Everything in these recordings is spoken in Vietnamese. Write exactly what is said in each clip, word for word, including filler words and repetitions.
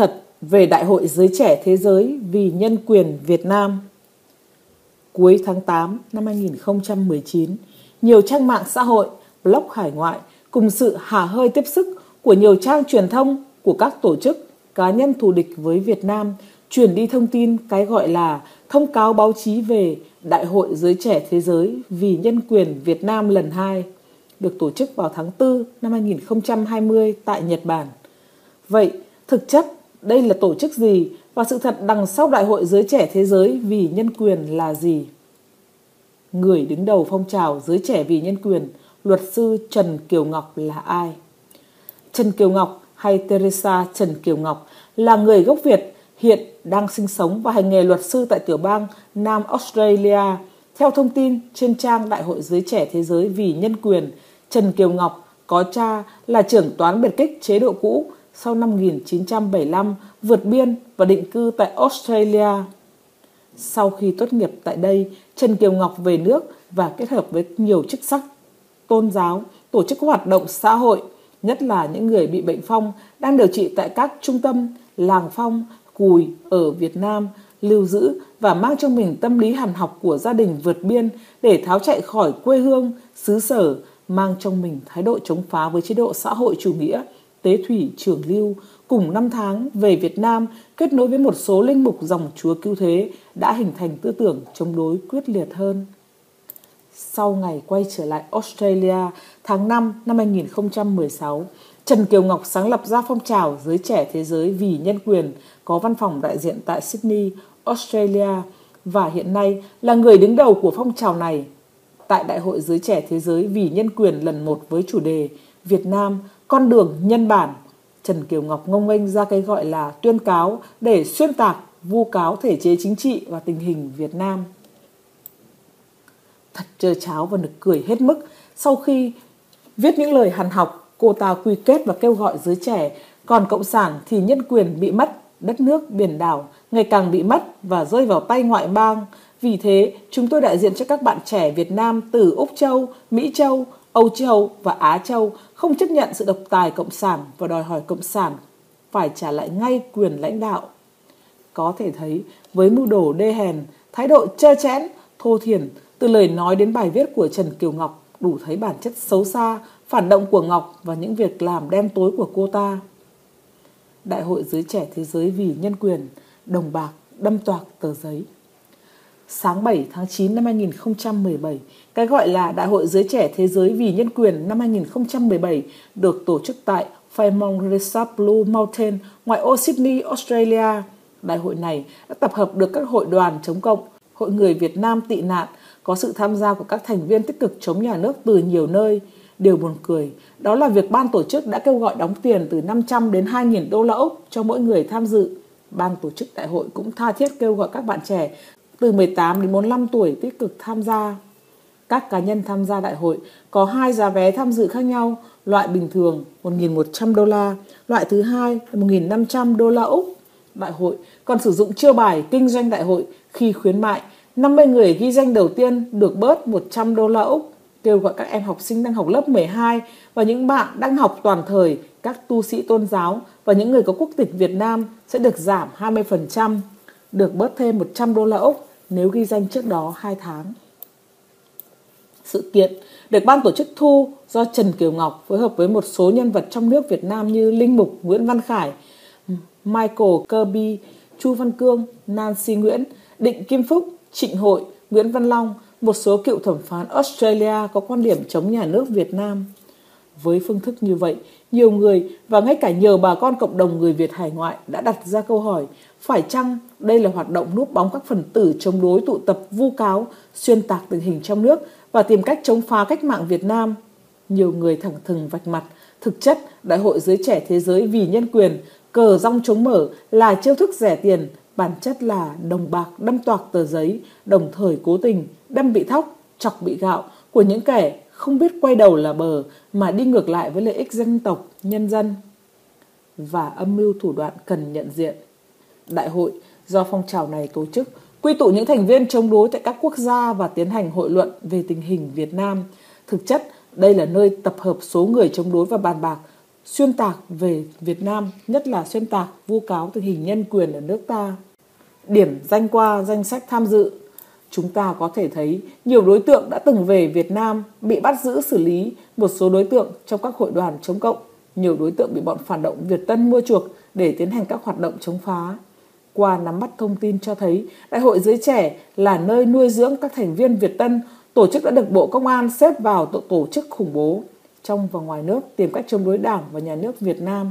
thật về Đại hội Giới Trẻ Thế Giới vì Nhân quyền Việt Nam. Cuối tháng tám năm hai nghìn không trăm mười chín, nhiều trang mạng xã hội, blog hải ngoại cùng sự hả hơi tiếp sức của nhiều trang truyền thông của các tổ chức, cá nhân thù địch với Việt Nam truyền đi thông tin cái gọi là thông cáo báo chí về Đại hội Giới Trẻ Thế Giới vì Nhân quyền Việt Nam lần hai, được tổ chức vào tháng tư năm hai nghìn không trăm hai mươi tại Nhật Bản. Vậy, thực chất đây là tổ chức gì và sự thật đằng sau Đại hội Giới Trẻ Thế Giới vì Nhân quyền là gì? Người đứng đầu phong trào Giới Trẻ vì Nhân quyền, luật sư Trần Kiều Ngọc là ai? Trần Kiều Ngọc hay Teresa Trần Kiều Ngọc là người gốc Việt, hiện đang sinh sống và hành nghề luật sư tại tiểu bang Nam Australia. Theo thông tin trên trang Đại hội Giới Trẻ Thế Giới vì Nhân quyền, Trần Kiều Ngọc có cha là trưởng toán biệt kích chế độ cũ, sau năm một nghìn chín trăm bảy mươi lăm vượt biên và định cư tại Australia. Sau khi tốt nghiệp tại đây, Trần Kiều Ngọc về nước và kết hợp với nhiều chức sắc, tôn giáo, tổ chức hoạt động xã hội, nhất là những người bị bệnh phong đang điều trị tại các trung tâm làng phong, cùi ở Việt Nam, lưu giữ và mang trong mình tâm lý hằn học của gia đình vượt biên để tháo chạy khỏi quê hương, xứ sở, mang trong mình thái độ chống phá với chế độ xã hội chủ nghĩa, Tế Thủy Trường Lưu, cùng năm tháng về Việt Nam kết nối với một số linh mục dòng Chúa Cứu Thế đã hình thành tư tưởng chống đối quyết liệt hơn. Sau ngày quay trở lại Australia tháng năm năm hai nghìn không trăm mười sáu, Trần Kiều Ngọc sáng lập ra phong trào Giới Trẻ Thế Giới vì Nhân quyền, có văn phòng đại diện tại Sydney, Australia và hiện nay là người đứng đầu của phong trào này. Tại Đại hội Giới Trẻ Thế Giới vì Nhân quyền lần một với chủ đề Việt Nam, con đường nhân bản, Trần Kiều Ngọc ngông nghênh ra cái gọi là tuyên cáo để xuyên tạc, vu cáo thể chế chính trị và tình hình Việt Nam. Thật trơ tráo và nực cười hết mức, sau khi viết những lời hằn học, cô ta quy kết và kêu gọi giới trẻ, còn cộng sản thì nhân quyền bị mất, đất nước, biển đảo ngày càng bị mất và rơi vào tay ngoại bang. Vì thế, chúng tôi đại diện cho các bạn trẻ Việt Nam từ Úc Châu, Mỹ Châu, Âu Châu và Á Châu không chấp nhận sự độc tài cộng sản và đòi hỏi cộng sản phải trả lại ngay quyền lãnh đạo. Có thể thấy, với mưu đồ đê hèn, thái độ trơ trẽn, thô thiển, từ lời nói đến bài viết của Trần Kiều Ngọc đủ thấy bản chất xấu xa, phản động của Ngọc và những việc làm đen tối của cô ta. Đại hội Giới Trẻ Thế Giới vì Nhân quyền, đồng bạc, đâm toạc tờ giấy. Sáng bảy tháng chín năm hai nghìn không trăm mười bảy, cái gọi là Đại hội Giới Trẻ Thế Giới vì Nhân quyền năm hai nghìn không trăm mười bảy được tổ chức tại Fairmont Resa Blue Mountain, ngoại ô Sydney, Australia. Đại hội này đã tập hợp được các hội đoàn chống cộng, hội người Việt Nam tị nạn, có sự tham gia của các thành viên tích cực chống nhà nước từ nhiều nơi. Điều buồn cười, đó là việc ban tổ chức đã kêu gọi đóng tiền từ năm trăm đến hai nghìn đô la Úc cho mỗi người tham dự. Ban tổ chức đại hội cũng tha thiết kêu gọi các bạn trẻ từ mười tám đến bốn mươi lăm tuổi tích cực tham gia. Các cá nhân tham gia đại hội có hai giá vé tham dự khác nhau, loại bình thường một nghìn một trăm đô la, loại thứ hai là một nghìn năm trăm đô la Úc. Đại hội còn sử dụng chiêu bài kinh doanh đại hội khi khuyến mại, năm mươi người ghi danh đầu tiên được bớt một trăm đô la Úc, kêu gọi các em học sinh đang học lớp mười hai và những bạn đang học toàn thời, các tu sĩ tôn giáo và những người có quốc tịch Việt Nam sẽ được giảm hai mươi phần trăm, được bớt thêm một trăm đô la Úc nếu ghi danh trước đó hai tháng. Sự kiện được ban tổ chức thu do Trần Kiều Ngọc phối hợp với một số nhân vật trong nước Việt Nam như linh mục Nguyễn Văn Khải, Michael Kirby, Chu Văn Cương, Nancy Nguyễn, Định Kim Phúc, Trịnh Hội, Nguyễn Văn Long, một số cựu thẩm phán Australia có quan điểm chống nhà nước Việt Nam. Với phương thức như vậy, nhiều người và ngay cả nhiều bà con cộng đồng người Việt hải ngoại đã đặt ra câu hỏi phải chăng đây là hoạt động núp bóng các phần tử chống đối tụ tập vu cáo, xuyên tạc tình hình trong nước và tìm cách chống phá cách mạng Việt Nam. Nhiều người thẳng thừng vạch mặt, thực chất Đại hội Giới Trẻ Thế Giới vì Nhân quyền, cờ rong chống mở là chiêu thức rẻ tiền, bản chất là đồng bạc đâm toạc tờ giấy, đồng thời cố tình đâm bị thóc, chọc bị gạo của những kẻ không biết quay đầu là bờ mà đi ngược lại với lợi ích dân tộc, nhân dân. Và âm mưu thủ đoạn cần nhận diện. Đại hội do phong trào này tổ chức quy tụ những thành viên chống đối tại các quốc gia và tiến hành hội luận về tình hình Việt Nam. Thực chất, đây là nơi tập hợp số người chống đối và bàn bạc xuyên tạc về Việt Nam, nhất là xuyên tạc vu cáo tình hình nhân quyền ở nước ta. Điểm danh qua danh sách tham dự, chúng ta có thể thấy nhiều đối tượng đã từng về Việt Nam bị bắt giữ xử lý, một số đối tượng trong các hội đoàn chống cộng, nhiều đối tượng bị bọn phản động Việt Tân mua chuộc để tiến hành các hoạt động chống phá. Qua nắm bắt thông tin cho thấy, Đại hội Giới Trẻ là nơi nuôi dưỡng các thành viên Việt Tân, tổ chức đã được Bộ Công an xếp vào tổ, tổ chức khủng bố, trong và ngoài nước tìm cách chống đối Đảng và Nhà nước Việt Nam.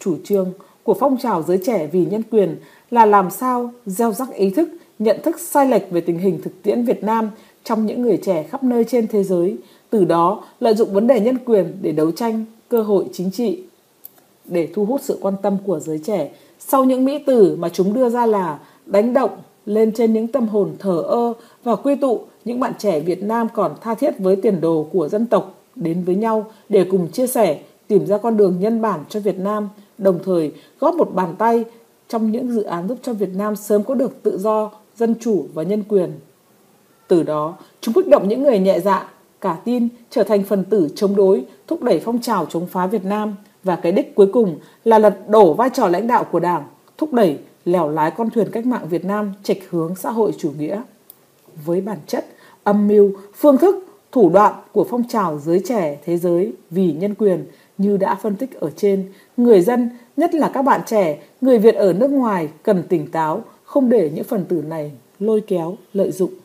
Chủ trương của phong trào Giới Trẻ vì Nhân quyền là làm sao gieo rắc ý thức, nhận thức sai lệch về tình hình thực tiễn Việt Nam trong những người trẻ khắp nơi trên thế giới, từ đó lợi dụng vấn đề nhân quyền để đấu tranh, cơ hội chính trị. Để thu hút sự quan tâm của giới trẻ, sau những mỹ từ mà chúng đưa ra là đánh động lên trên những tâm hồn thờ ơ và quy tụ những bạn trẻ Việt Nam còn tha thiết với tiền đồ của dân tộc đến với nhau để cùng chia sẻ, tìm ra con đường nhân bản cho Việt Nam, đồng thời góp một bàn tay trong những dự án giúp cho Việt Nam sớm có được tự do, dân chủ và nhân quyền. Từ đó, chúng kích động những người nhẹ dạ, cả tin trở thành phần tử chống đối, thúc đẩy phong trào chống phá Việt Nam, và cái đích cuối cùng là lật đổ vai trò lãnh đạo của Đảng, thúc đẩy lèo lái con thuyền cách mạng Việt Nam chệch hướng xã hội chủ nghĩa. Với bản chất, âm mưu, phương thức, thủ đoạn của phong trào Giới Trẻ thế giới vì nhân quyền như đã phân tích ở trên, người dân, nhất là các bạn trẻ, người Việt ở nước ngoài cần tỉnh táo, không để những phần tử này lôi kéo, lợi dụng.